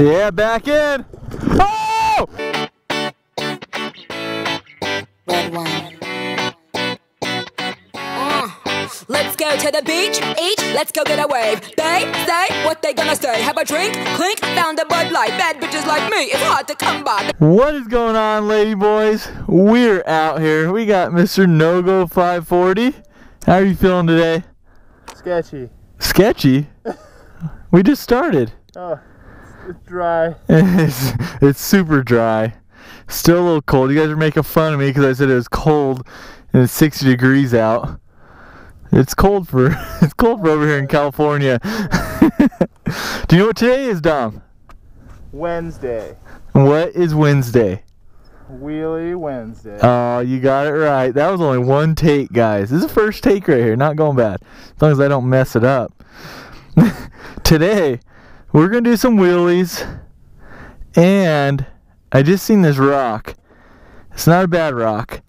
Yeah, back in. Oh! Red wine. Let's go to the beach, eat, let's go get a wave. They say what they gonna say. Have a drink, clink, found a Bud Light. Bad bitches like me, it's hard to come by. What is going on, lady boys? We're out here. We got Mr. NoGo540. How are you feeling today? Sketchy. Sketchy? We just started. Oh, it's dry. It's super dry. Still a little cold. You guys are making fun of me because I said it was cold and it's 60 degrees out. It's cold for over here in California. Do you know what today is, Dom? Wednesday. What is Wednesday? Wheelie Wednesday. Oh, you got it right. That was only one take, guys. This is the first take right here. Not going bad. As long as I don't mess it up. Today, we're going to do some wheelies. And I just seen this rock. It's not a bad rock.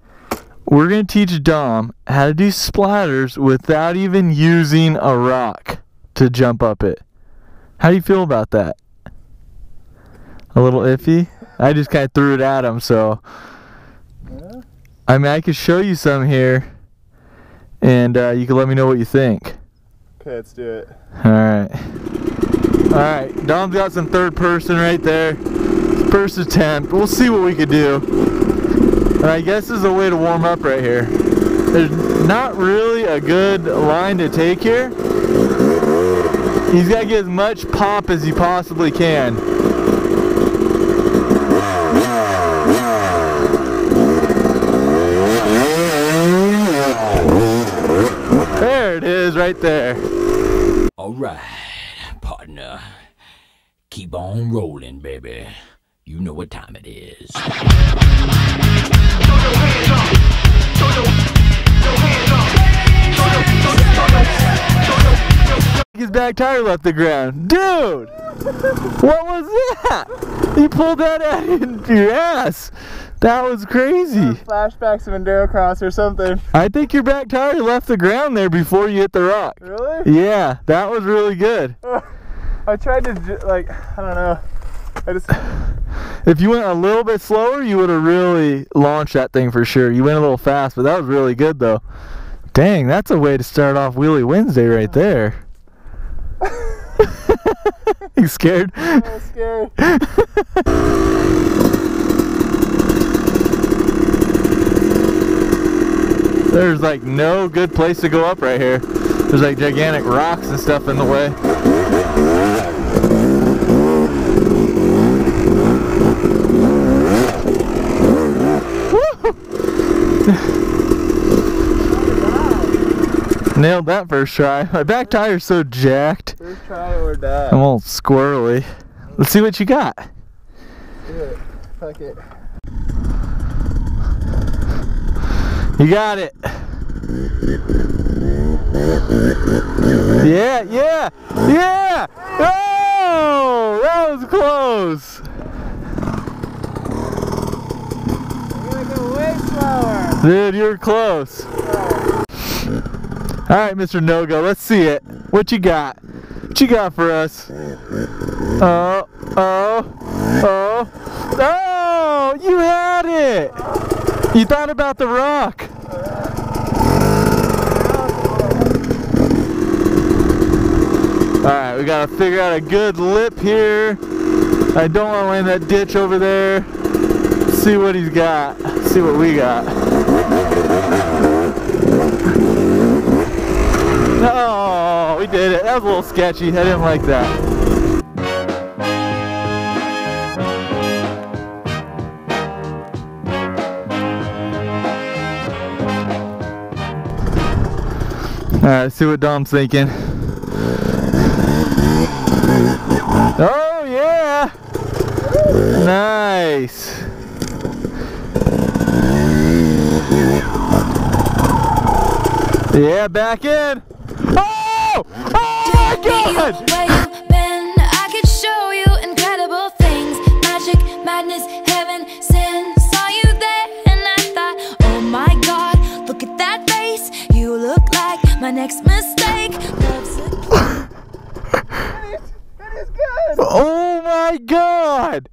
We're going to teach Dom how to do splatters without even using a rock to jump up it. How do you feel about that? A little iffy? I just kind of threw it at him, so. Yeah. I mean, I could show you some here, and you can let me know what you think. Okay, let's do it. Alright. Alright, Dom's got some third person right there. First attempt. We'll see what we could do. And I guess this is a way to warm up right here. There's not really a good line to take here. He's got to get as much pop as he possibly can. There it is right there. All right, partner. Keep on rolling, baby. You know what time it is. Throw your hands up. Throw your hands up. His back tire left the ground. Dude! What was that? He pulled that out of your ass. That was crazy. Flashbacks of Endurocross or something. I think your back tire left the ground there before you hit the rock. Really? Yeah, that was really good. I tried to, like, I don't know. If you went a little bit slower, you would have really launched that thing for sure. You went a little fast, but that was really good though. Dang, that's a way to start off Wheelie Wednesday right there. You scared? Yeah, I'm scared. There's like no good place to go up right here. There's like gigantic rocks and stuff in the way. Nailed that first try. My back tire's so jacked. First try or die. I'm all squirrely. Let's see what you got. Do it. Fuck it. You got it. Yeah, yeah, yeah! Oh! That was close! Dude, you're close. Alright, Mr. NoGo, let's see it. What you got? What you got for us? Oh, oh, oh. Oh, you had it! You thought about the rock. Alright, we gotta figure out a good lip here. I don't wanna land that ditch over there. Let's see what he's got. Let's see what we got. Oh, we did it. That was a little sketchy. I didn't like that. Alright, let's see what Dom's thinking. Oh, yeah! Nice! Yeah, back in! Oh! Oh my God! I could show you incredible things. Magic, madness, heaven, sin. Saw you there and I thought, oh my God, look at that face. You look like my next mistake. That is good! Oh my god!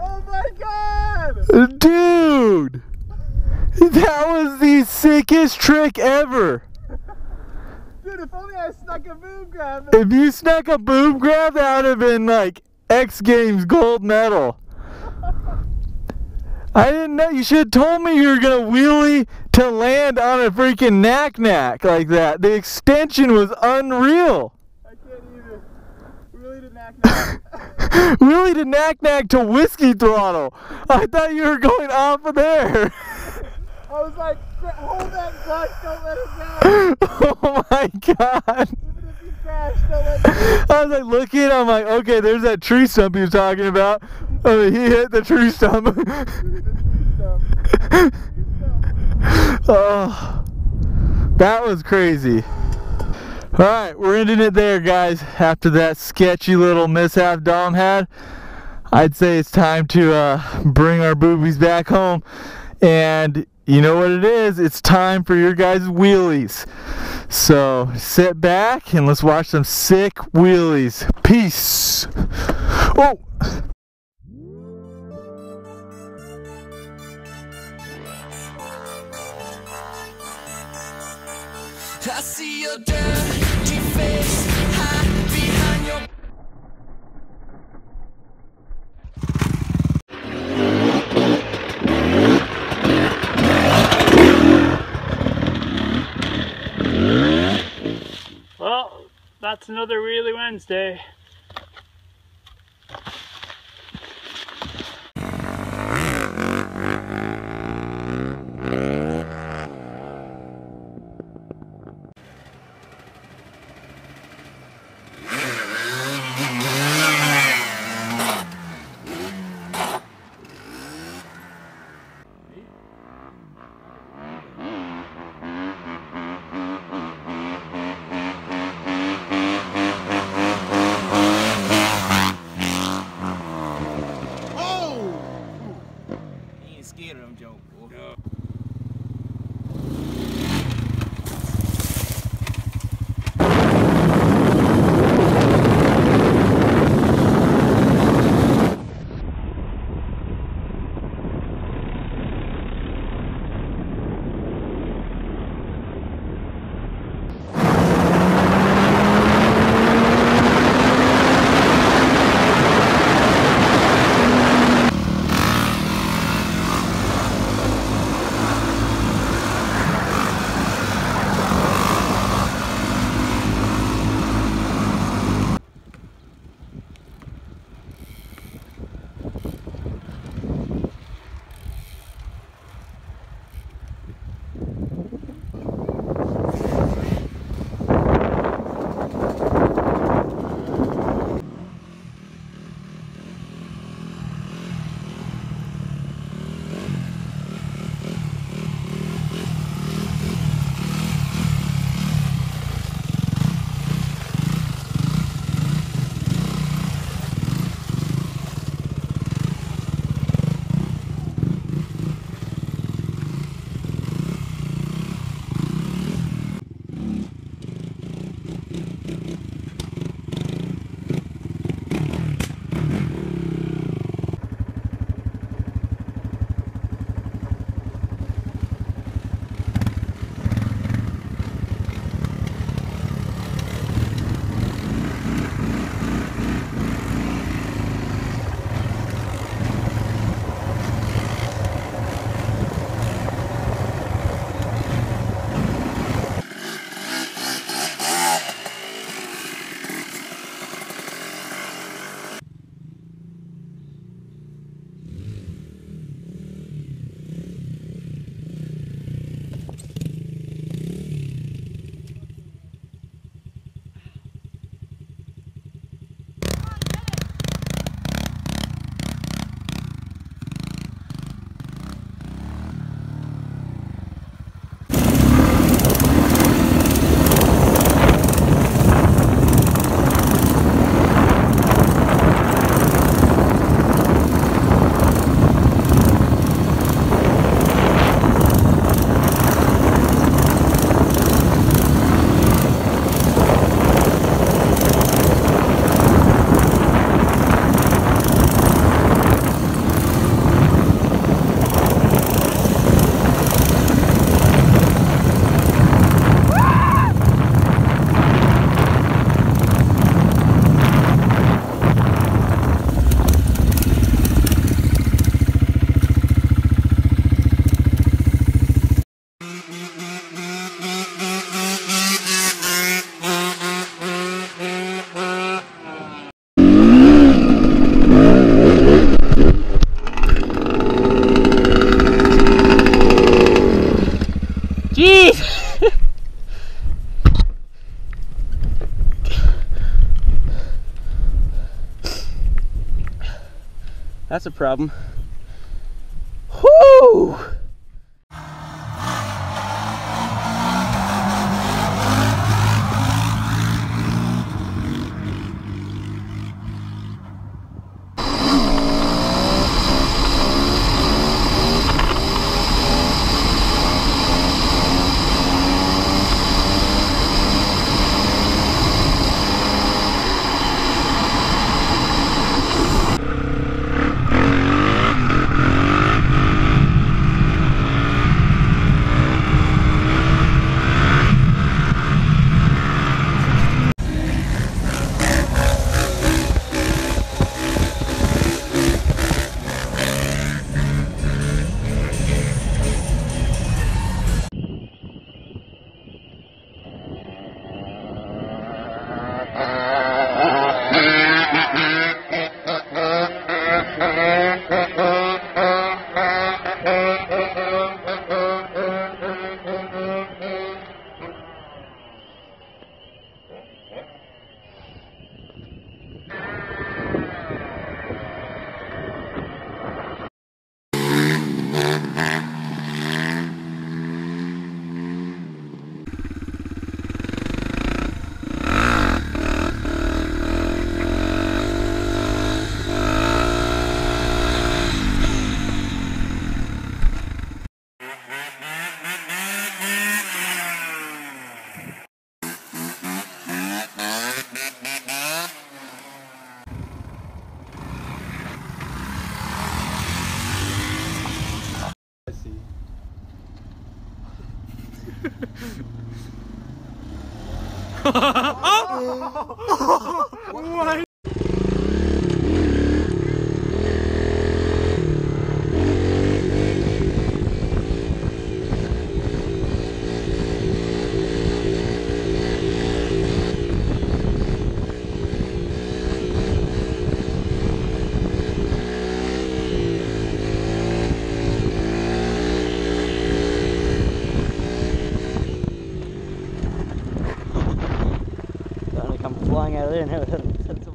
Oh my god! Dude! That was the sickest trick ever! Dude, if only I snuck a boom grab. If you snuck a boom grab, that would have been like X Games gold medal. I didn't know. You should have told me you were going to wheelie to land on a freaking knack-knack like that. The extension was unreal. I can't even. Wheelie to knack-knack. Wheelie to knack-knack to whiskey throttle. I thought you were going off of there. I was like, hold that clutch, don't let it down. Oh my god. Even if you crash, don't let it down. I was like looking, I'm like, okay, there's that tree stump he was talking about. I mean, he hit the tree stump. Oh, that was crazy. Alright, we're ending it there, guys. After that sketchy little mishap Dom had, I'd say it's time to bring our boobies back home. And you know what it is, it's time for your guys' wheelies. So sit back and let's watch some sick wheelies. Peace. Oh! I see your dirty face hide behind your... Well, that's another Wheelie Wednesday. That's a problem. Whoo! Oh! What? Flying out of there and have it hit